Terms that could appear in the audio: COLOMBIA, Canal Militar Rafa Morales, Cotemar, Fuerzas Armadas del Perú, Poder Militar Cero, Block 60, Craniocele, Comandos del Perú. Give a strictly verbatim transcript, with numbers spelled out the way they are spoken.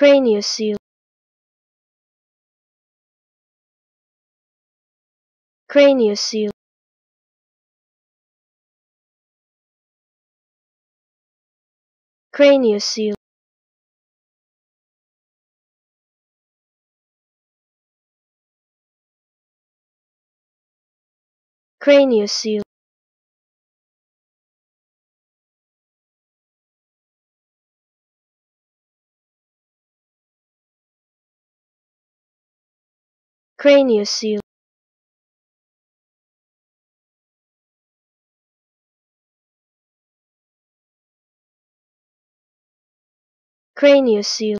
Craniocele. Craniocele. Craniocele. Craniocele. Craniocele. Craniocele.